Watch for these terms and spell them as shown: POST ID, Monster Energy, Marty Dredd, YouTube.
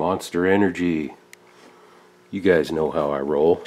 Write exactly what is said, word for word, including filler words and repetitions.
Monster Energy. You guys know how I roll.